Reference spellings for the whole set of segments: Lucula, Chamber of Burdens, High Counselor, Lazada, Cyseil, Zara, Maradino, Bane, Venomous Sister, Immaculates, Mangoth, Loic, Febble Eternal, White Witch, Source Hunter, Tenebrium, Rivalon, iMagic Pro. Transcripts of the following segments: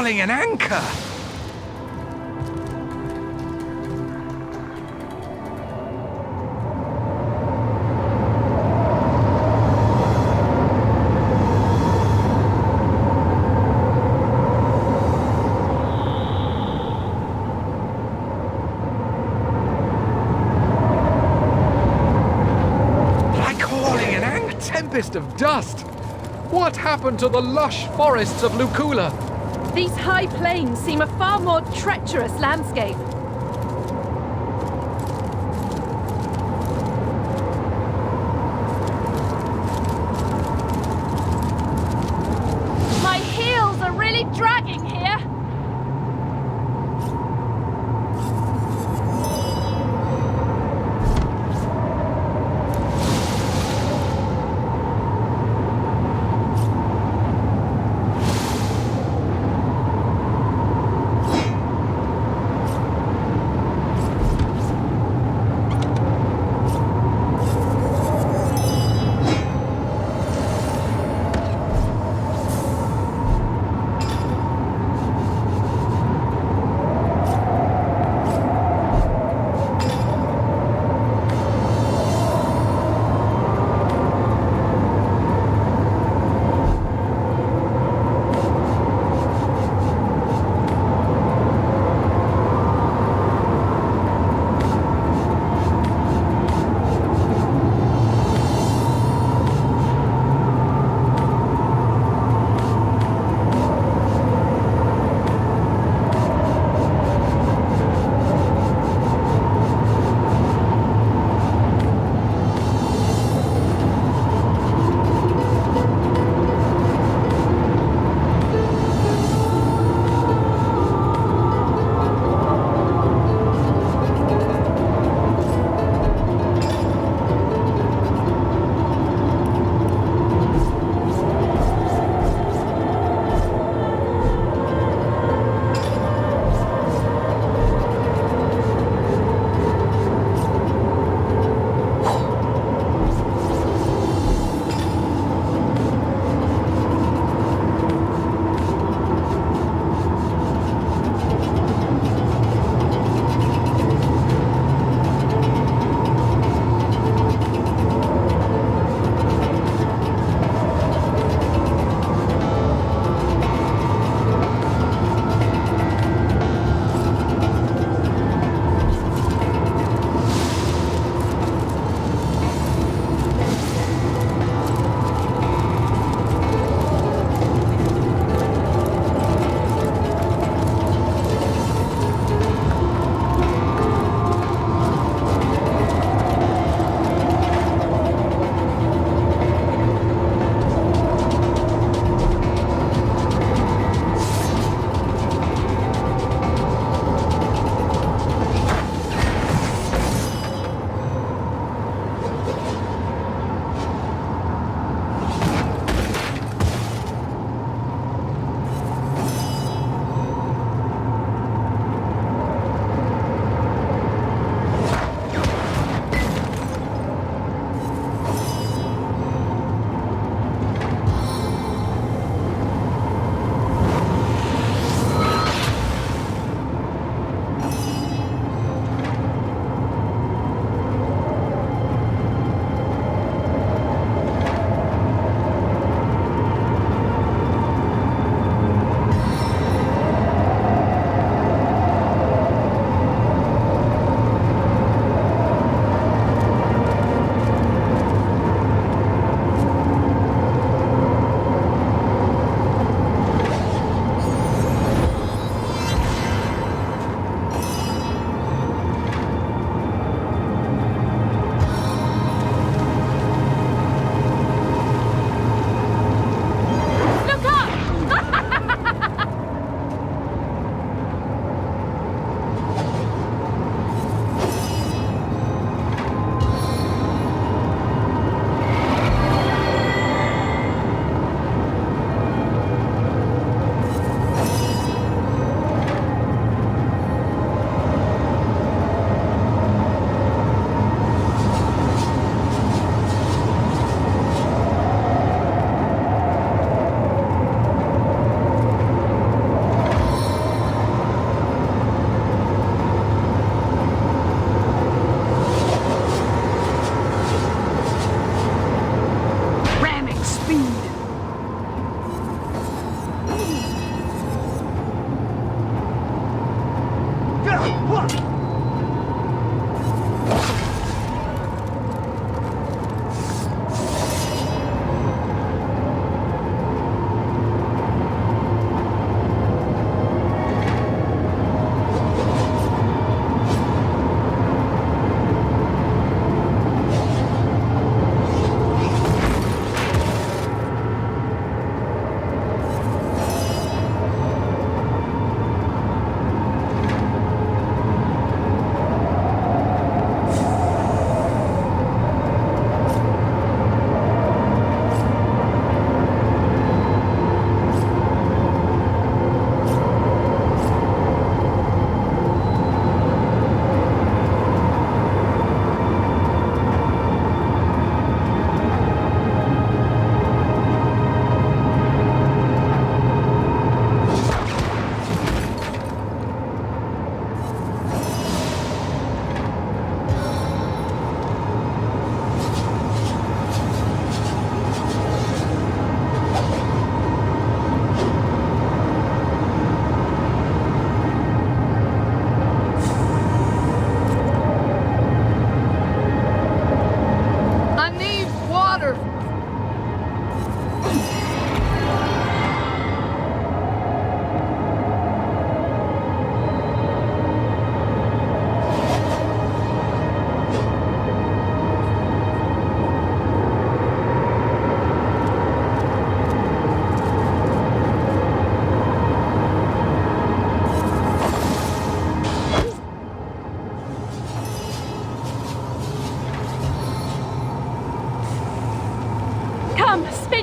hauling an anchor. Of dust. What happened to the lush forests of Lucula? These high plains seem a far more treacherous landscape. My heels are really dragging here.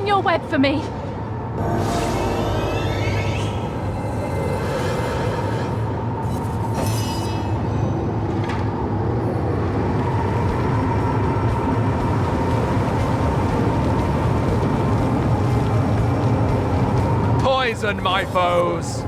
in your web for me. Poison my foes.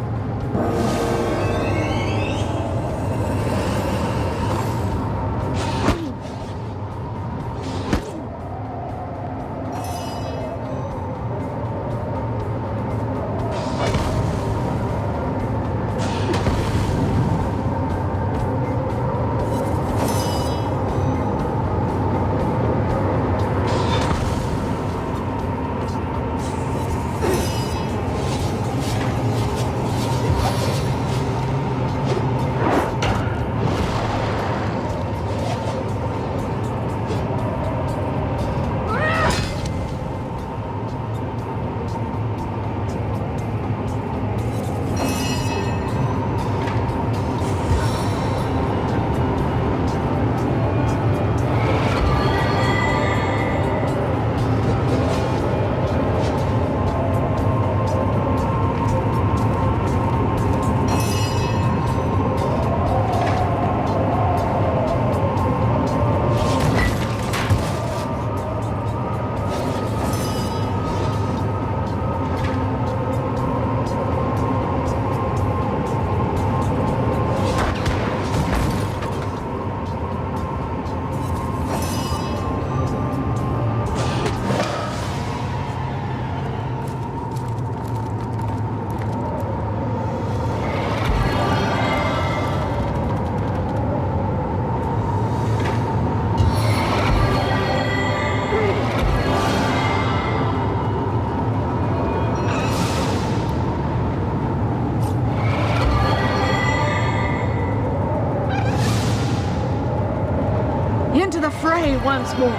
Pray once more.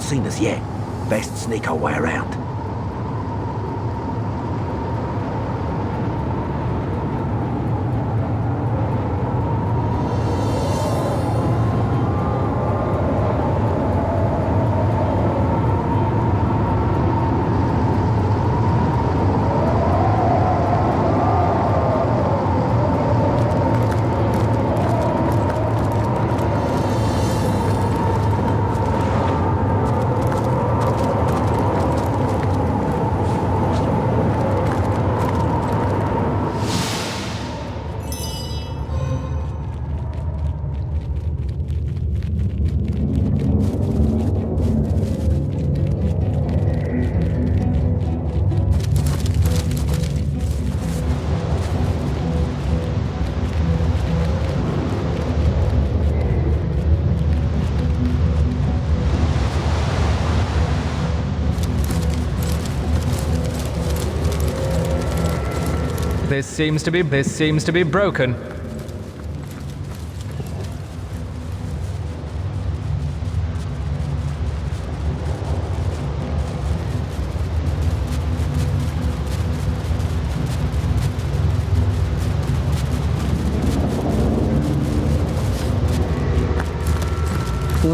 Seen us yet. Best sneak our way around. This seems to be broken.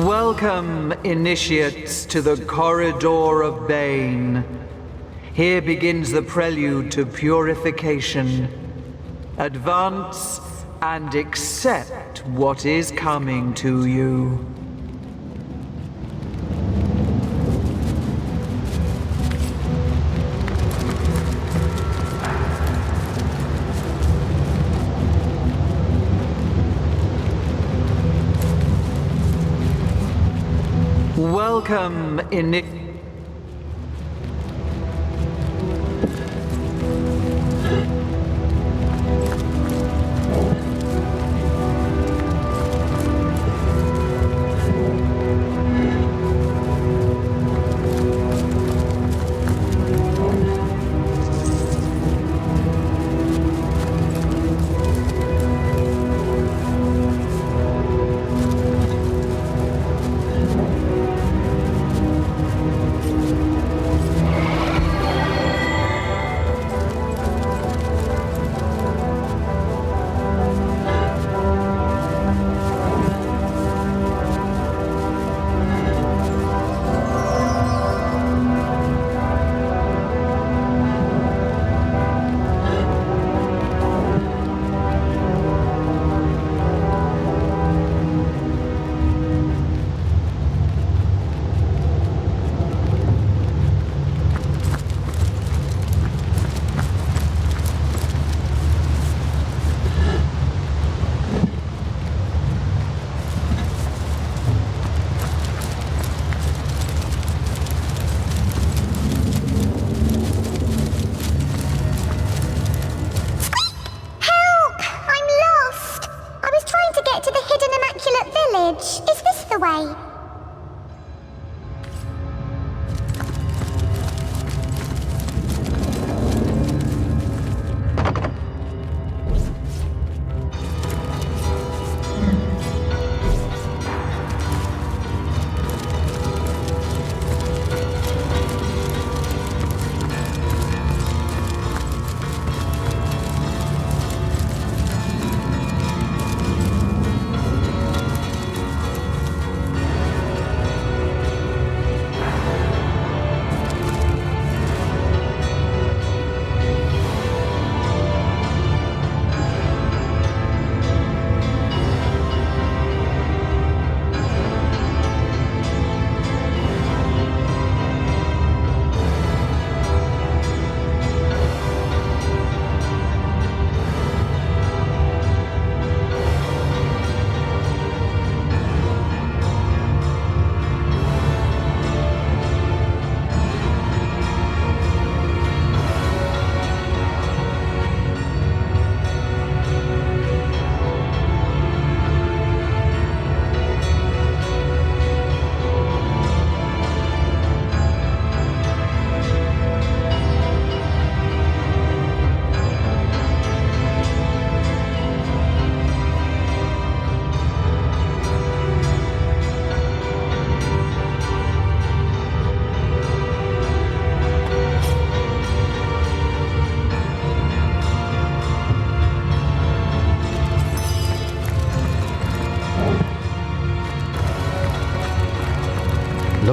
Welcome, initiates, to the Corridor of Bane. Here begins the prelude to purification. Advance and accept what is coming to you. Welcome, initiates.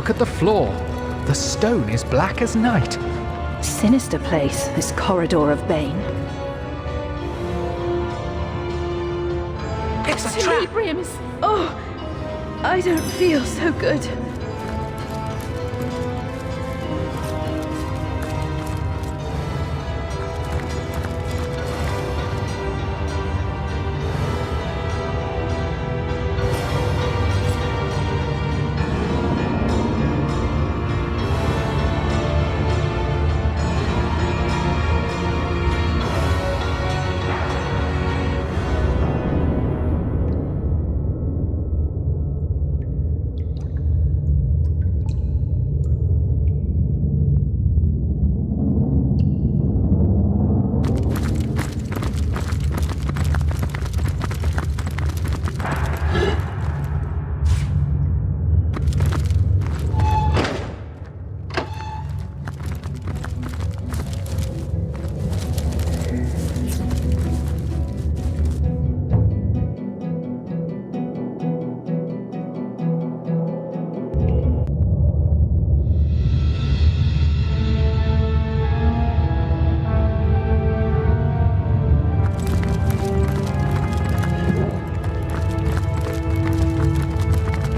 Look at the floor. The stone is black as night. Sinister place, this corridor of Bane. It's a trap! Oh, I don't feel so good.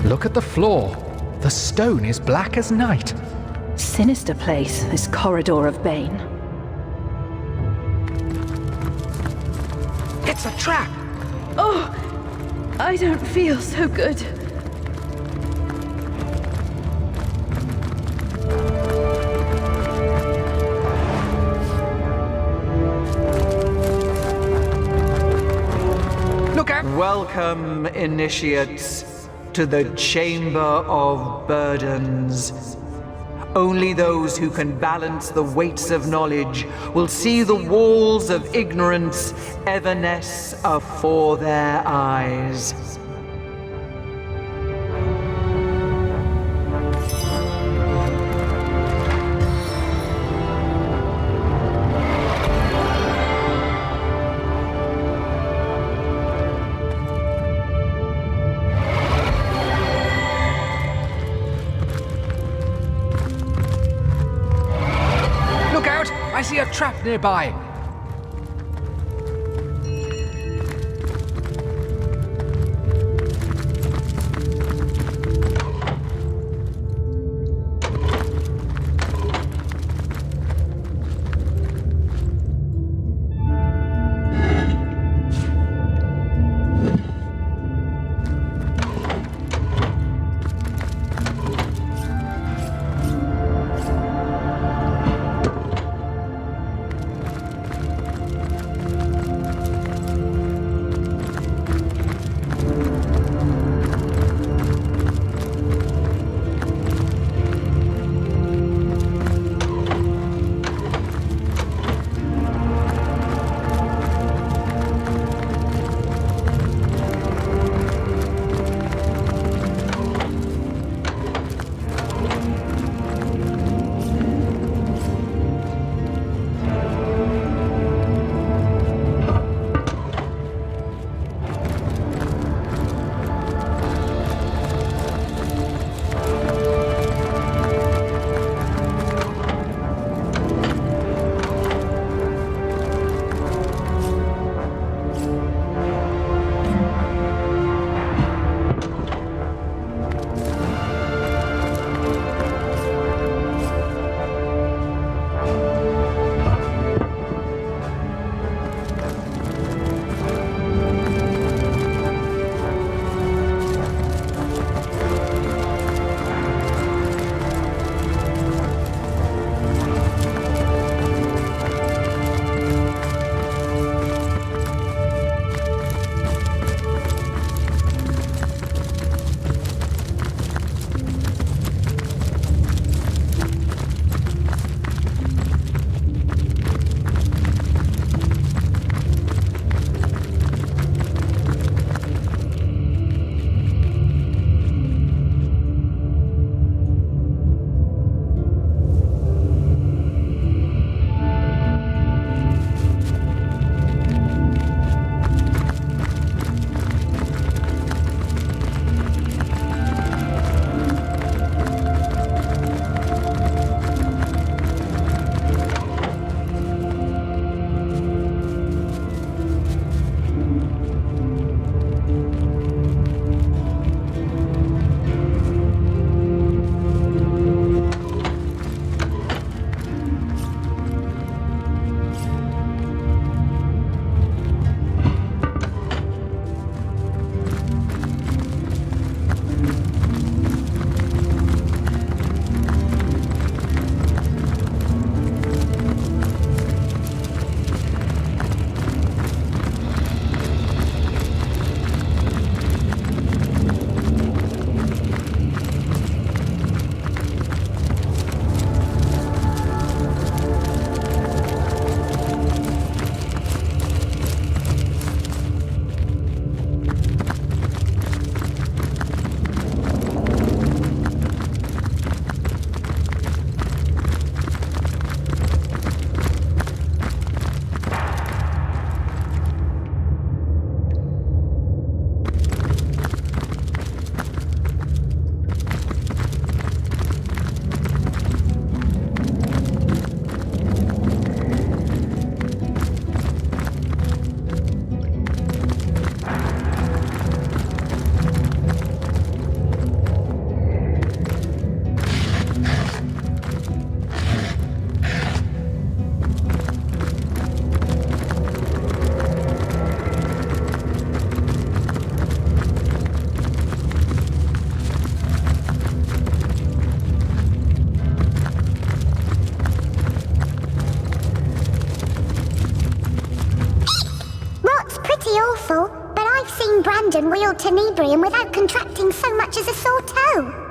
Look at the floor. The stone is black as night. Sinister place, this corridor of Bane. It's a trap! Oh, I don't feel so good. Look out! Welcome, initiates, to the Chamber of Burdens. Only those who can balance the weights of knowledge will see the walls of ignorance evanesce afore their eyes. Trapped nearby. hand and wield Tenebrium without contracting so much as a sore toe.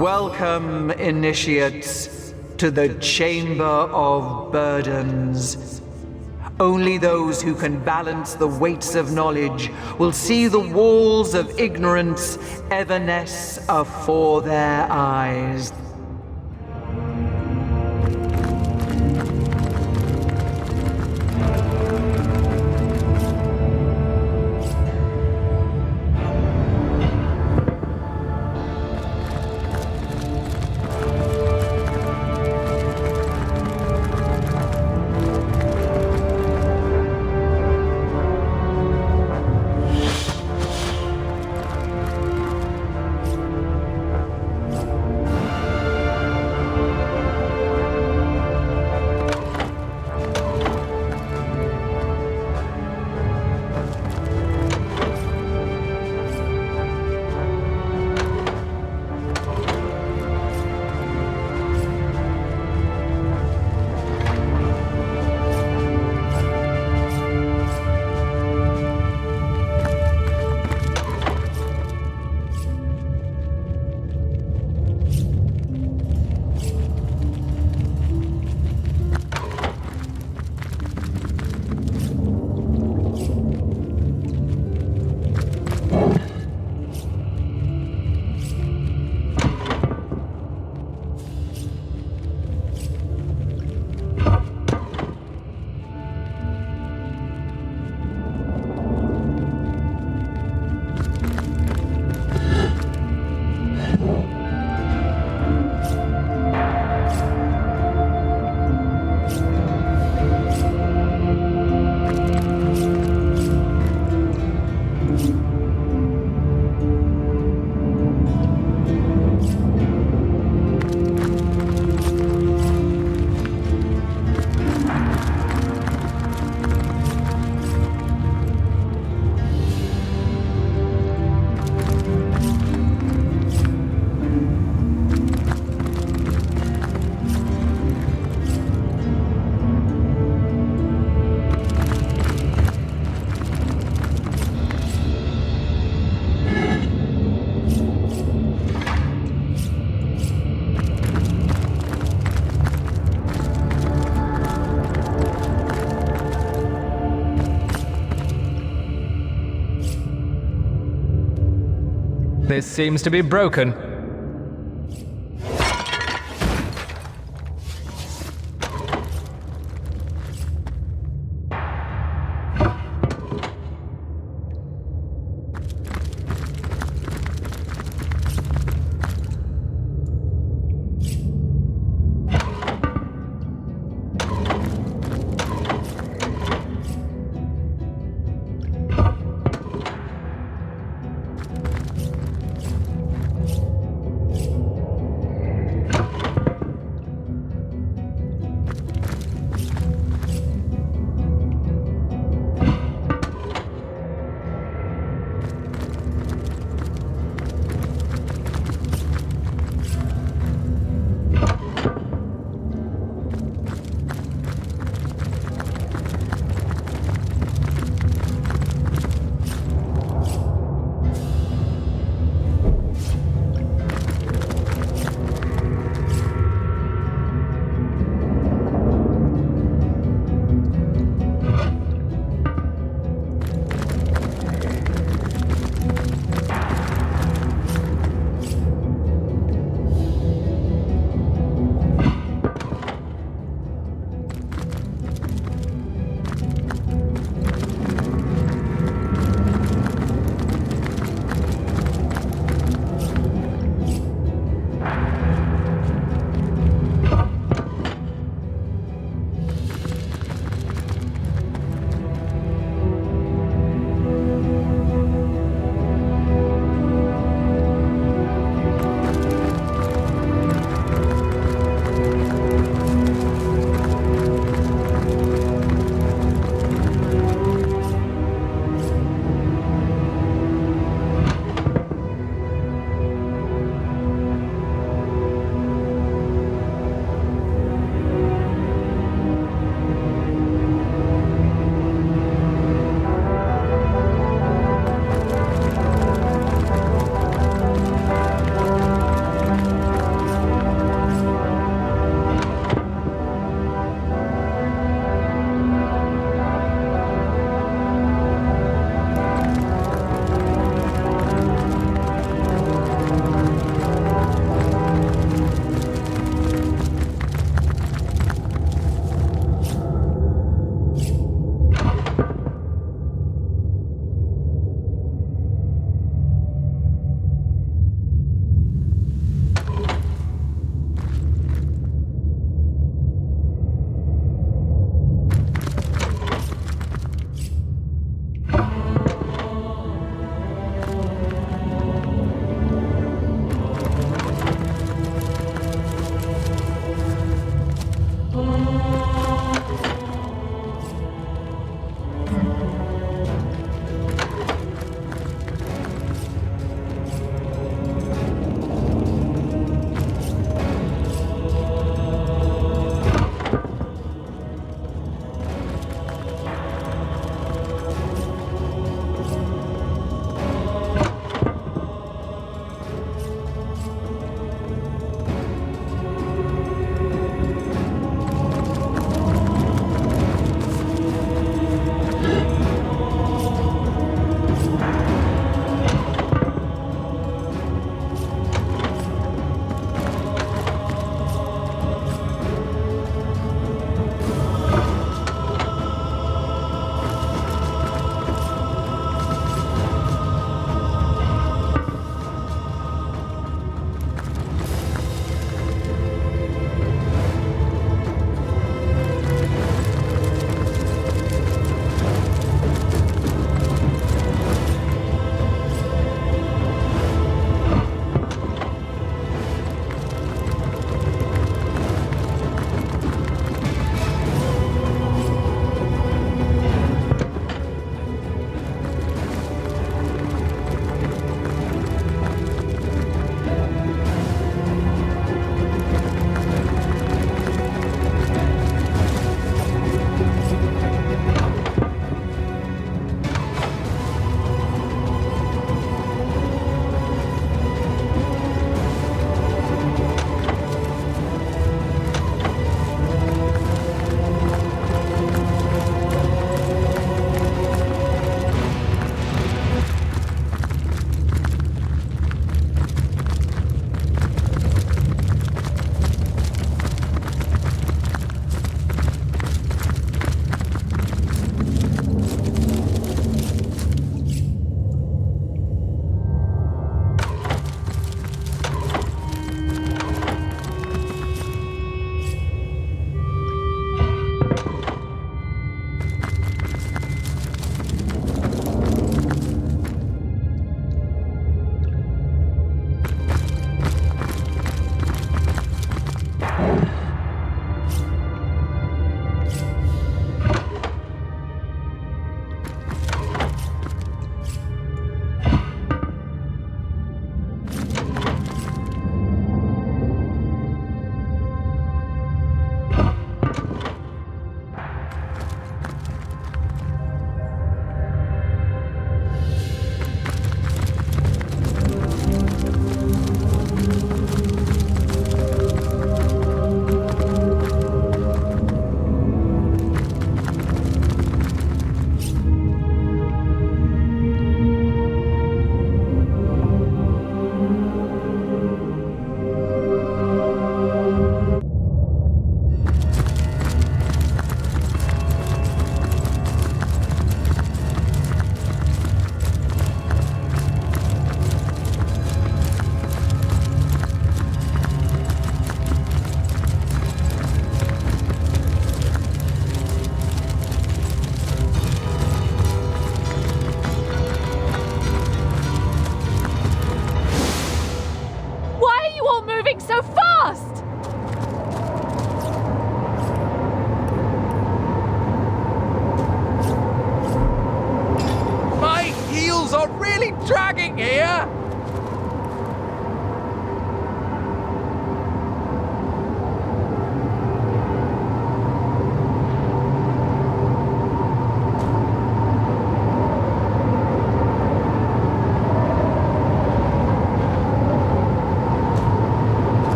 Welcome, initiates, to the Chamber of Burdens. Only those who can balance the weights of knowledge will see the walls of ignorance evanesce afore their eyes. This seems to be broken.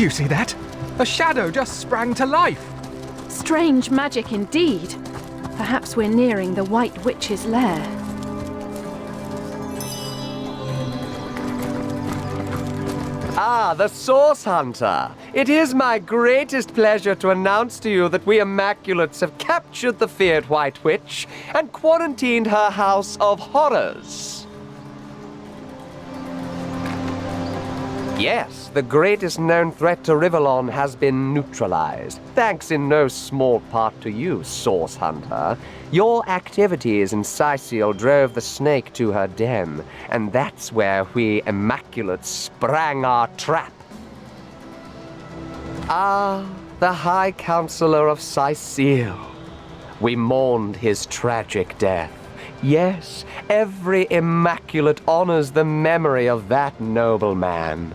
you see that? A shadow just sprang to life! Strange magic indeed. Perhaps we're nearing the White Witch's lair. Ah, the Source Hunter! It is my greatest pleasure to announce to you that we Immaculates have captured the feared White Witch and quarantined her house of horrors. Yes, the greatest known threat to Rivalon has been neutralized, thanks in no small part to you, Source Hunter. Your activities in Cyseil drove the snake to her den, and that's where we Immaculates sprang our trap. Ah, the High Counselor of Cyseil. We mourned his tragic death. Yes, every Immaculate honors the memory of that noble man.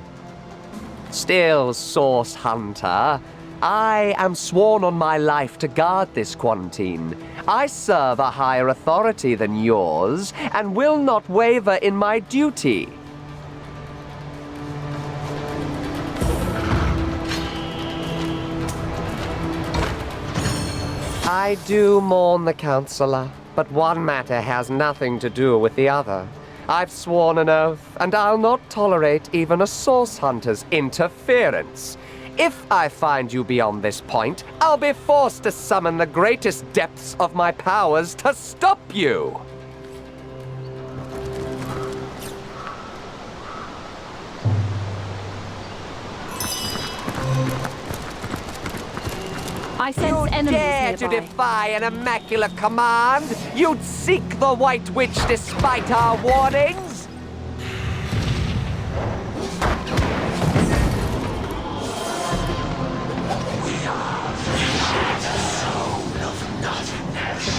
Still, Source Hunter, I am sworn on my life to guard this quarantine. I serve a higher authority than yours and will not waver in my duty. I do mourn the Counselor, but one matter has nothing to do with the other. I've sworn an oath, and I'll not tolerate even a Source Hunter's interference. If I find you beyond this point, I'll be forced to summon the greatest depths of my powers to stop you! I sense enemies nearby. You dare to defy an Immaculate command? You'd seek the White Witch despite our warnings? We are the soul of nothingness.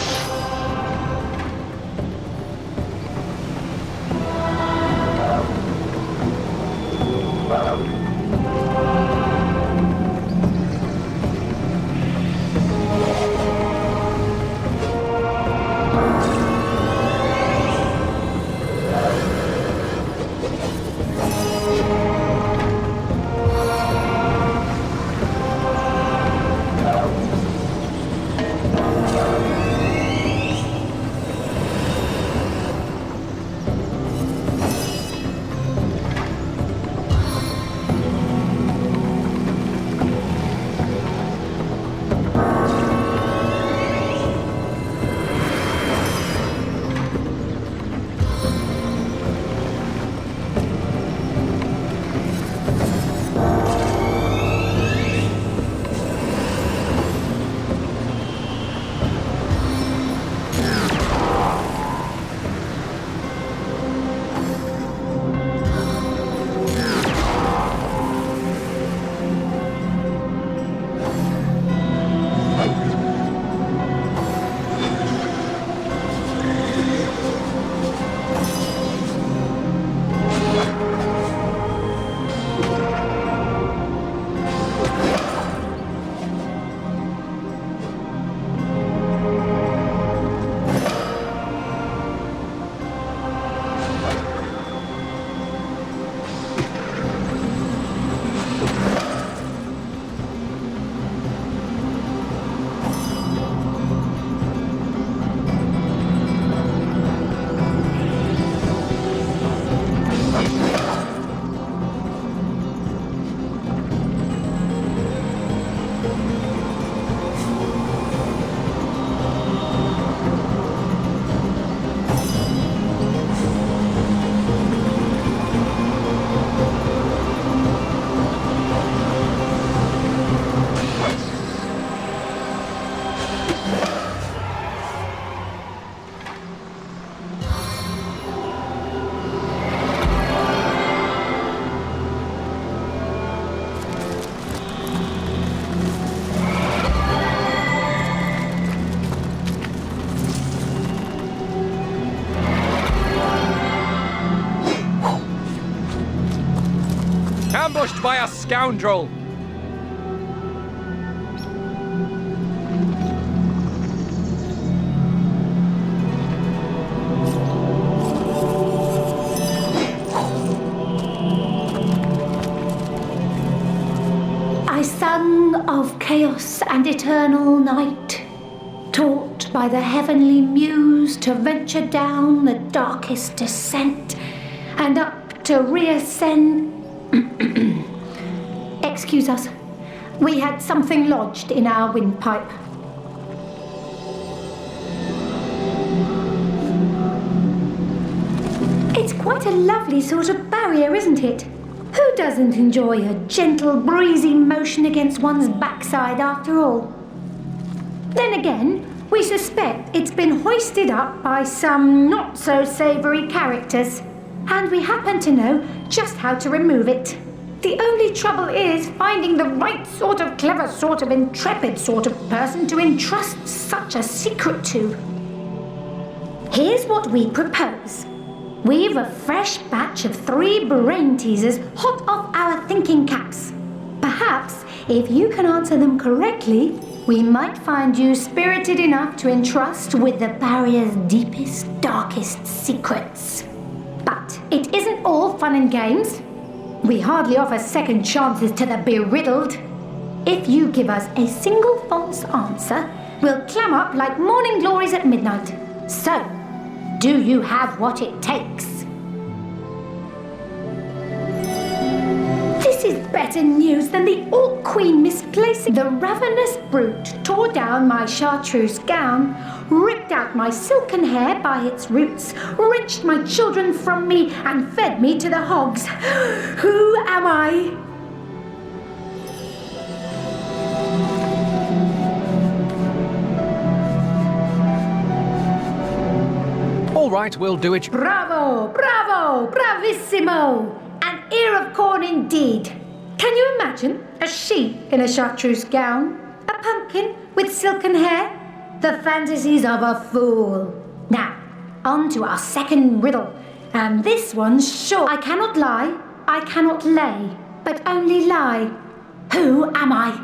Ambushed by a scoundrel! of chaos and eternal night, taught by the heavenly muse to venture down the darkest descent and up to reascend. Excuse us, we had something lodged in our windpipe. It's quite a lovely sort of barrier, isn't it? Who doesn't enjoy a gentle, breezy motion against one's backside after all? Then again, we suspect it's been hoisted up by some not-so-savoury characters, and we happen to know just how to remove it. The only trouble is finding the right sort of clever, sort of intrepid sort of person to entrust such a secret to. Here's what we propose. We've a fresh batch of 3 brain teasers hot off our thinking caps. Perhaps, if you can answer them correctly, we might find you spirited enough to entrust with the barrier's deepest, darkest secrets. But it isn't all fun and games. We hardly offer second chances to the beriddled. If you give us a single false answer, we'll clam up like morning glories at midnight. So, do you have what it takes? This is better news than the Orc Queen misplacing the ravenous brute tore down my chartreuse gown, ripped out my silken hair by its roots, wrenched my children from me, and fed me to the hogs. Who am I? All right, we'll do it. Bravo, bravo, bravissimo! An ear of corn indeed. Can you imagine a sheep in a chartreuse gown? A pumpkin with silken hair? The fantasies of a fool. Now, on to our second riddle. And this one's sure. I cannot lie, I cannot lay, but only lie. Who am I?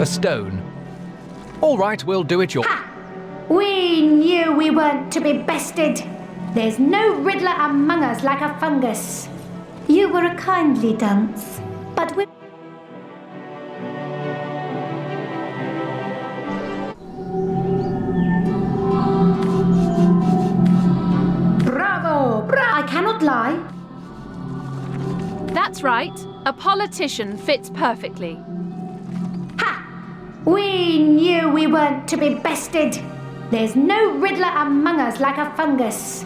A stone. All right, we'll do it your... Ha! We knew we weren't to be bested. There's no riddler among us like a fungus. You were a kindly dunce, but we... Bravo! I cannot lie. That's right. A politician fits perfectly. We knew we weren't to be bested. There's no riddler among us like a fungus.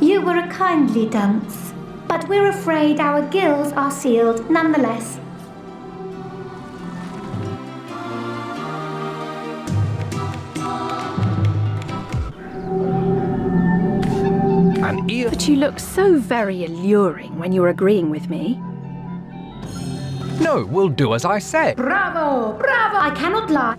You were a kindly dunce, but we're afraid our gills are sealed nonetheless. An ear. But you look so very alluring when you're agreeing with me. No, we'll do as I say. Bravo, bravo! I cannot lie.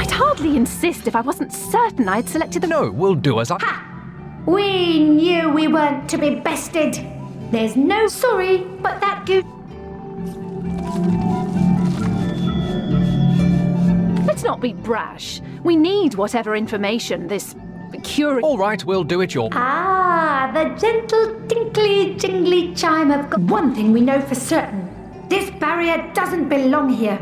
I'd hardly insist if I wasn't certain I'd selected the... No, we'll do as I... Ha! We knew we weren't to be bested. There's no... Sorry, but that goose... Let's not be brash. We need whatever information this... Curious. All right, we'll do it your... Ah, the gentle, tinkly, jingly chime of... One thing we know for certain. This barrier doesn't belong here.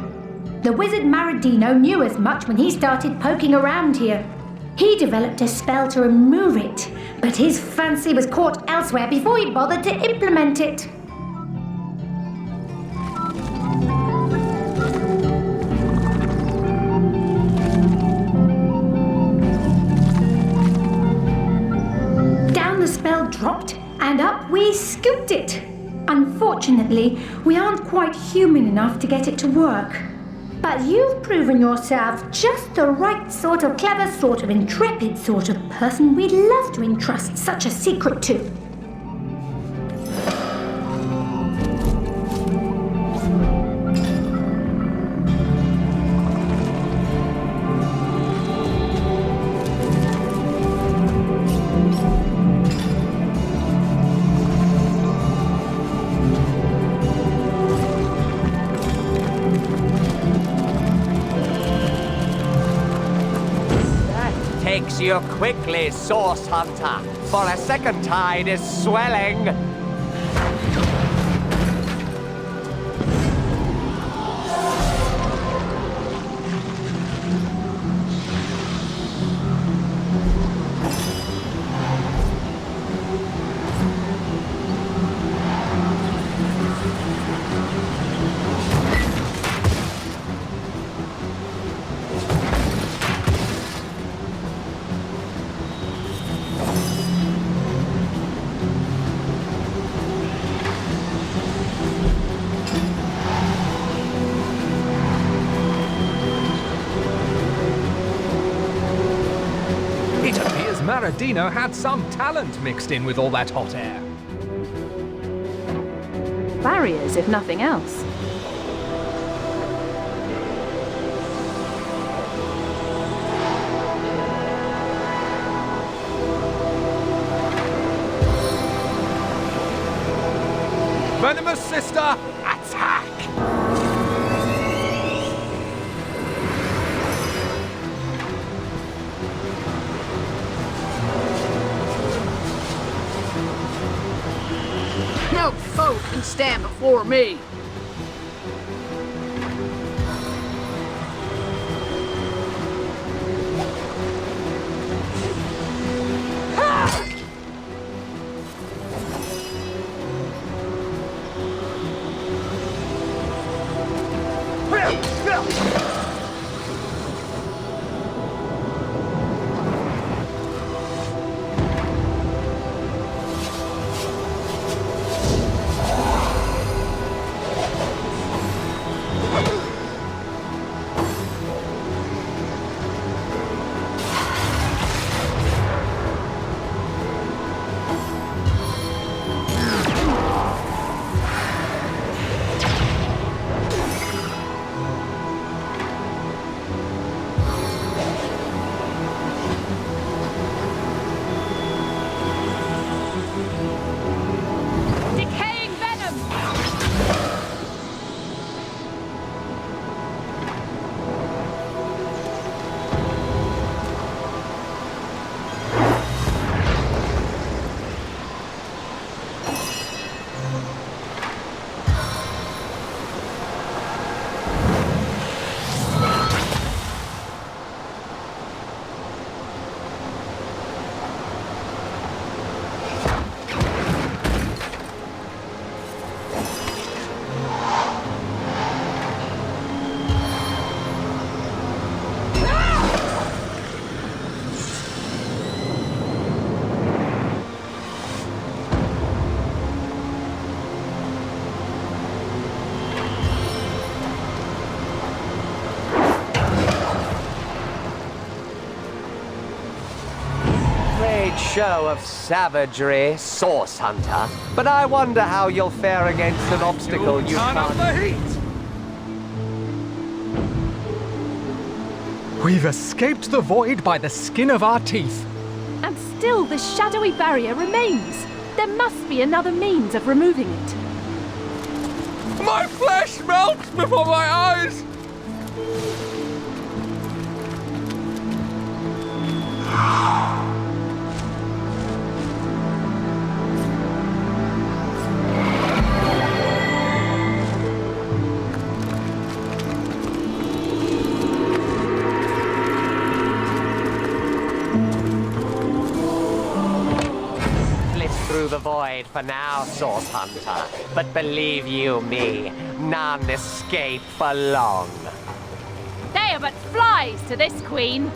The wizard Maradino knew as much when he started poking around here. He developed a spell to remove it, but his fancy was caught elsewhere before he bothered to implement it. Dropped, and up we scooped it. Unfortunately, we aren't quite human enough to get it to work. But you've proven yourself just the right sort of clever, sort of intrepid sort of person we'd love to entrust such a secret to. takes you quickly, Source Hunter, for a second tide is swelling. Maradino had some talent mixed in with all that hot air. Barriers, if nothing else. Venomous Sister, attack! No foe can stand before me! Show of savagery, Source Hunter. But I wonder how you'll fare against an obstacle you can't... Turn up the heat! We've escaped the void by the skin of our teeth. And still the shadowy barrier remains. There must be another means of removing it. My flesh melts before my eyes! The void for now, Source Hunter, but believe you me, none escape for long. They are but flies to this queen.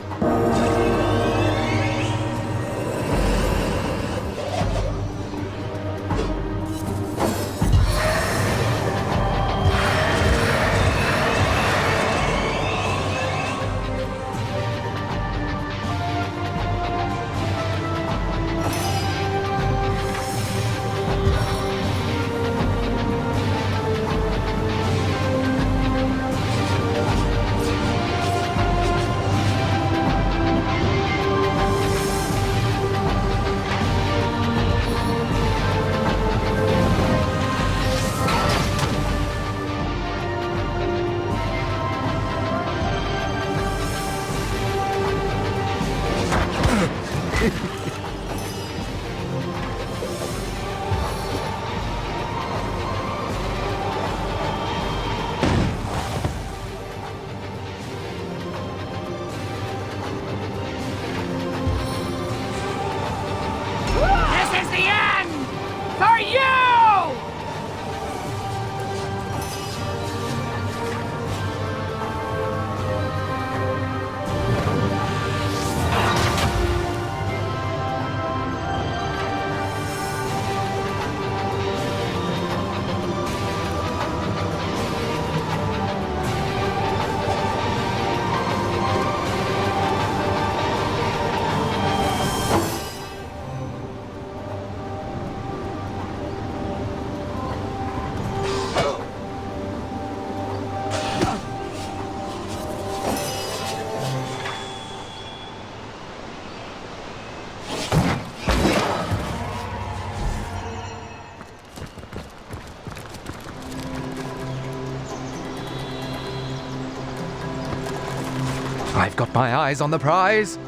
I've got my eyes on the prize.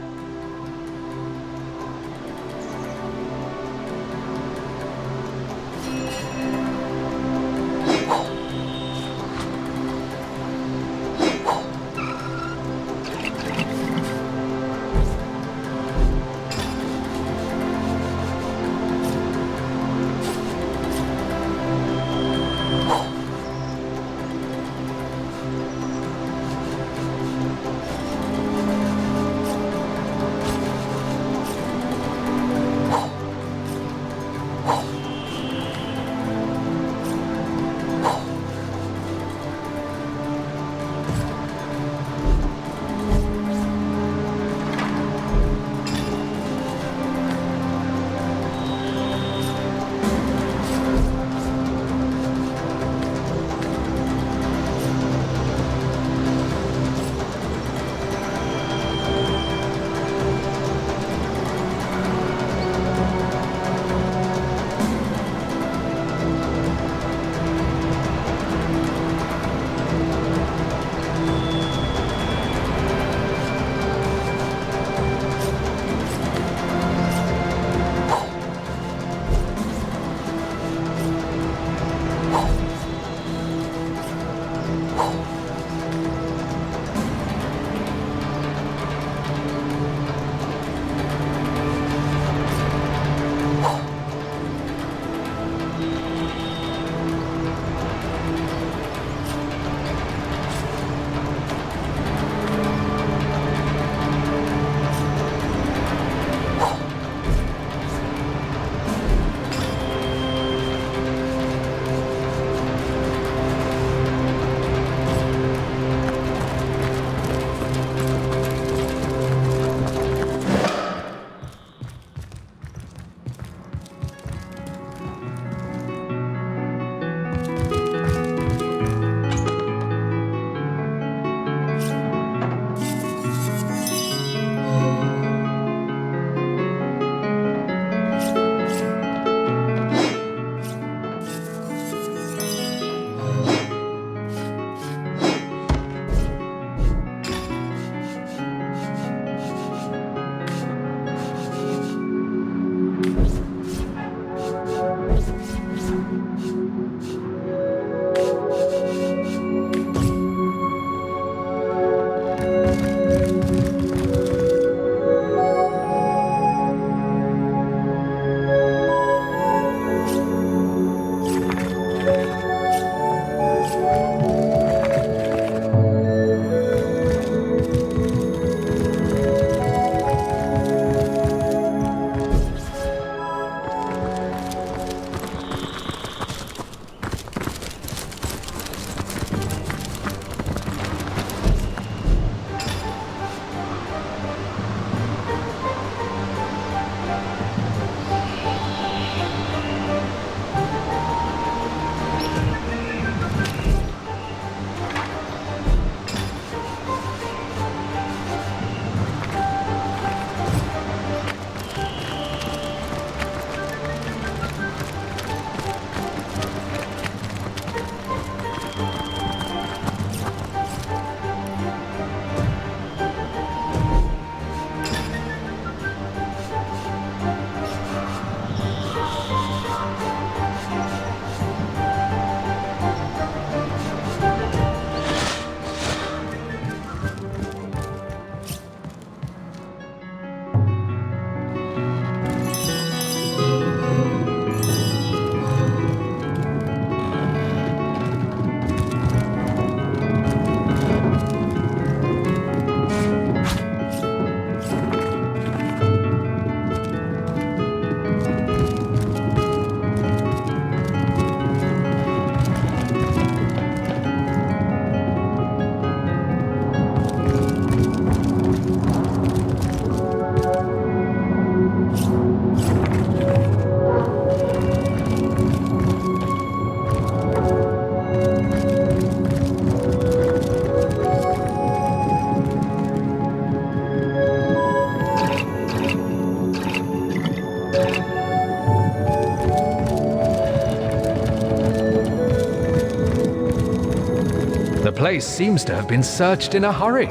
The place seems to have been searched in a hurry.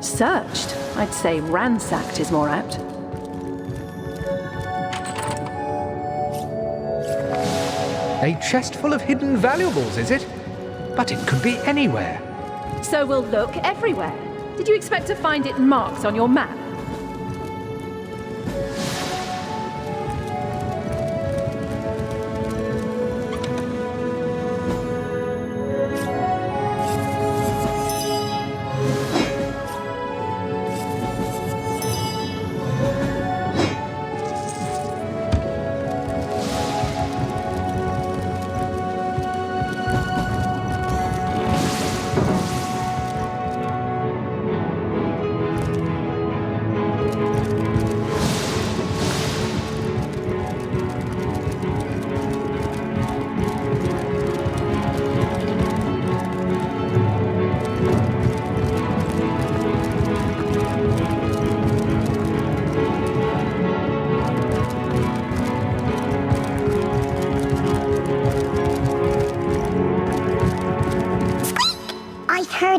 Searched? I'd say ransacked is more apt. A chest full of hidden valuables, is it? But it could be anywhere. So we'll look everywhere. Did you expect to find it marked on your map?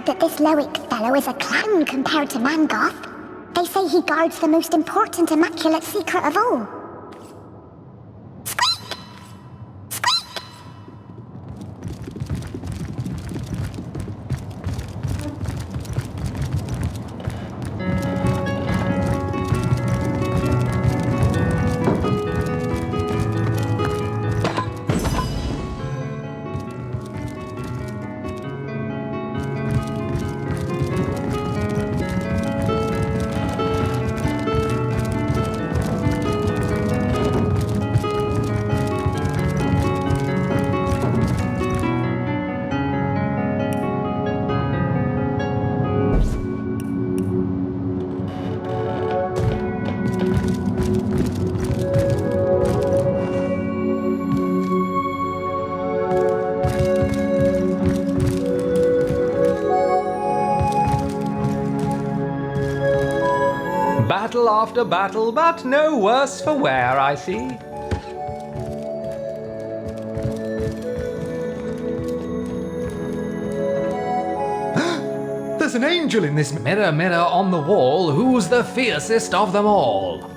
That this Loic fellow is a clown compared to Mangoth. They say he guards the most important immaculate secret of all. Squeak! Battle after battle, but no worse for wear, I see. There's an angel in this mirror, mirror on the wall. Who's the fiercest of them all?